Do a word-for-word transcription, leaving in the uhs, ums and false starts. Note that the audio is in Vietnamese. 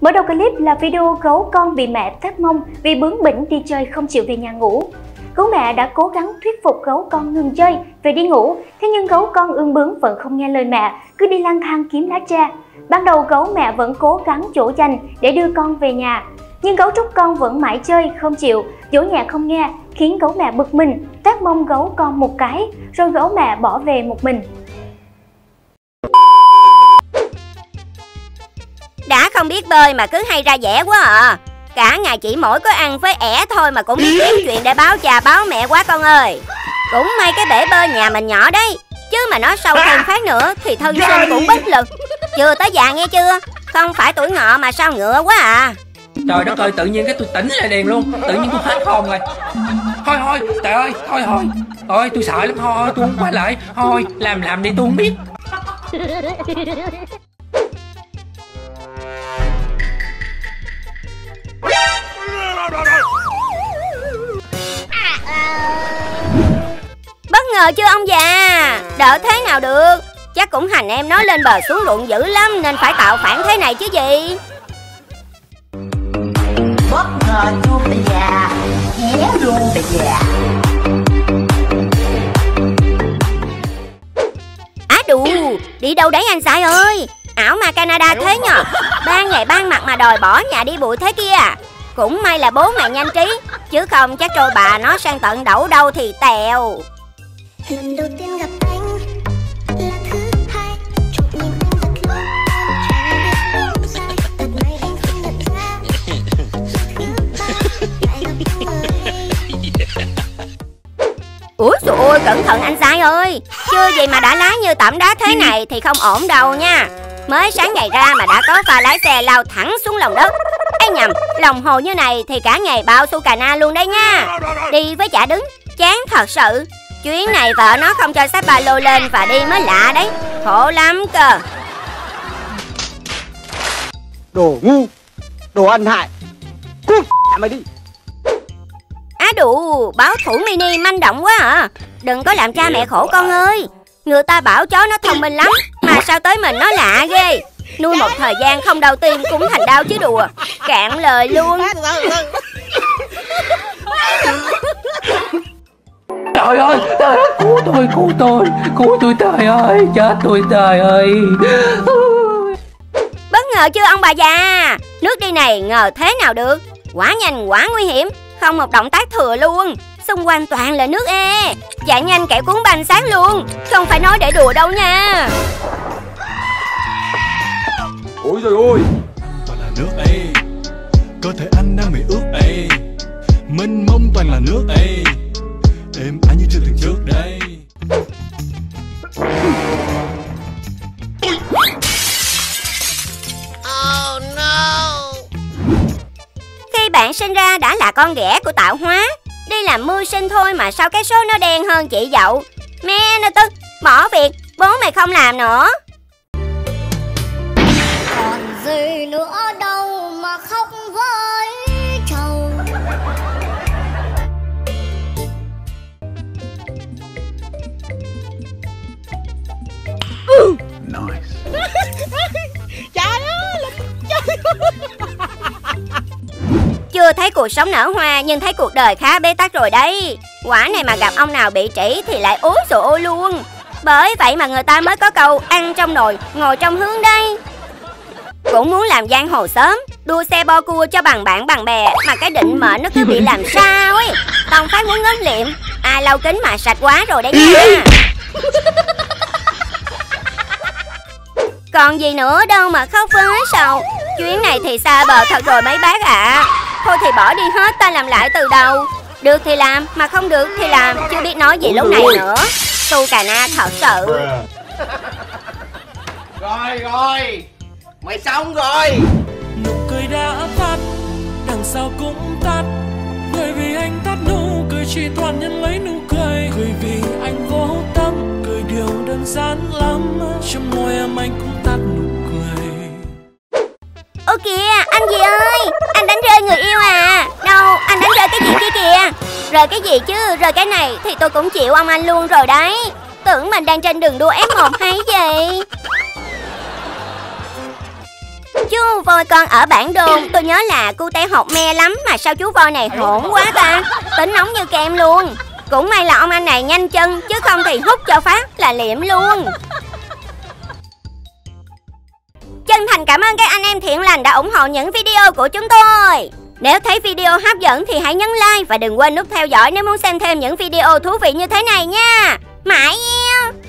Mở đầu clip là video gấu con bị mẹ tát mông vì bướng bỉnh đi chơi không chịu về nhà ngủ. Gấu mẹ đã cố gắng thuyết phục gấu con ngừng chơi, về đi ngủ, thế nhưng gấu con ương bướng vẫn không nghe lời mẹ, cứ đi lang thang kiếm lá tre. Ban đầu gấu mẹ vẫn cố gắng dỗ dành để đưa con về nhà, nhưng gấu trúc con vẫn mãi chơi, không chịu, dỗ nhẹ không nghe, khiến gấu mẹ bực mình, tát mông gấu con một cái, rồi gấu mẹ bỏ về một mình. Đã không biết bơi mà cứ hay ra vẻ quá à. Cả ngày chỉ mỗi có ăn với ẻ thôi mà cũng biết kiếm chuyện để báo cha báo mẹ quá con ơi. Cũng may cái bể bơi nhà mình nhỏ đấy, chứ mà nó sâu thêm phát nữa thì thân sinh cũng bất lực. Chưa tới già nghe chưa, không phải tuổi ngọ mà sao ngựa quá à. Trời đất ơi, tự nhiên cái tôi tỉnh lại liền luôn, tự nhiên tôi hết hồn rồi. Thôi thôi, trời ơi, thôi thôi. Ôi tôi sợ lắm, thôi tôi không quay lại. Thôi làm làm đi tôi không biết. Bất ngờ chưa ông già? Đỡ thế nào được, chắc cũng hành em nó lên bờ xuống ruộng dữ lắm nên phải tạo phản thế này chứ gì. Bất ngờ chưa bà già, héo luôn bà già. Á đù, đi đâu đấy anh Sai ơi? Ảo mà Canada thế nhờ, ban ngày ban mặt mà đòi bỏ nhà đi bụi thế kia. Cũng may là bố mày nhanh trí, chứ không chắc trôi bà nó sang tận đẩu đâu thì tèo. Lần đầu tiên gặp anh là thứ hai, chụp nhìn anh rất lâu, em chẳng biết sai, đợt này anh không nhận ra. Ủa trời ơi, cẩn thận anh Sai ơi, chưa gì mà đã lái như tẩm đá thế này thì không ổn đâu nha. Mới sáng ngày ra mà đã có pha lái xe lao thẳng xuống lòng đất. Ấy nhầm, lòng hồ như này thì cả ngày bao su cà na luôn đấy nha. Đi với chả đứng, chán thật sự. Chuyến này vợ nó không cho xách ba lô lên và đi mới lạ đấy, khổ lắm cơ. Đồ ngu, đồ ăn hại, cút mày đi. Á đù, báo thủ mini manh động quá à. Đừng có làm cha mẹ khổ con ơi. Người ta bảo chó nó thông minh lắm, mà sao tới mình nó lạ ghê. Nuôi một thời gian không đau tim cũng thành đau chứ đùa. Cạn lời luôn. Trời ơi, trời ơi, cứu tôi, cứu tôi, cứu tôi trời ơi, chết tôi trời ơi. Bất ngờ chưa ông bà già? Nước đi này ngờ thế nào được. Quá nhanh, quá nguy hiểm, không một động tác thừa luôn. Xung quanh toàn là nước ê. Chạy nhanh kẻo cuốn banh sáng luôn. Không phải nói để đùa đâu nha. Ôi trời ơi, toàn là nước ấy, cơ thể anh đang bị ướt ấy, mênh mông toàn là nước ấy, em anh như chưa từng trước đây. Oh no. Khi bạn sinh ra đã là con ghẻ của tạo hóa, đi làm mưu sinh thôi mà sao cái số nó đen hơn chị dậu. Mẹ nó tức, bỏ việc, bố mày không làm nữa. Gì nữa đâu mà khóc với chồng. Nice. Trời ơi, trời ơi. Chưa thấy cuộc sống nở hoa nhưng thấy cuộc đời khá bế tắc rồi đấy. Quả này mà gặp ông nào bị trĩ thì lại ú sổ ô luôn. Bởi vậy mà người ta mới có câu ăn trong nồi, ngồi trong hướng đây. Cũng muốn làm giang hồ sớm, đua xe bo cua cho bằng bạn bằng bè, mà cái định mệnh nó cứ bị làm sao ấy. Tông Phát muốn ngớm liệm, ai lau kính mà sạch quá rồi đấy nha. Còn gì nữa đâu mà khóc với sầu. Chuyến này thì xa bờ thật rồi mấy bác ạ à. Thôi thì bỏ đi hết, ta làm lại từ đầu. Được thì làm, mà không được thì làm, chưa biết nói gì lúc này nữa. Su cà na thật sự. Rồi rồi, mày xong rồi. Nụ cười đã tắt, đằng sau cũng tắt. Bởi vì anh tắt nụ cười chỉ toàn nhân lấy nụ cười. Cười vì anh vô tâm, cười điều đơn giản lắm. Trong môi em anh cũng tắt nụ cười. Ô kìa, anh gì ơi, anh đánh rơi người yêu à? Đâu, anh đánh rơi cái gì kia kìa. Rơi cái gì chứ, rơi cái này thì tôi cũng chịu ông anh luôn rồi đấy. Tưởng mình đang trên đường đua ép một hay gì. chú voi con ở bản đồn, tôi nhớ là cu te hột me lắm. Mà sao chú voi này hỗn quá ta, tính nóng như kem luôn. Cũng may là ông anh này nhanh chân, chứ không thì hút cho phát là liệm luôn. Chân thành cảm ơn các anh em thiện lành đã ủng hộ những video của chúng tôi. Nếu thấy video hấp dẫn thì hãy nhấn like và đừng quên nút theo dõi nếu muốn xem thêm những video thú vị như thế này nha. Mãi yêu.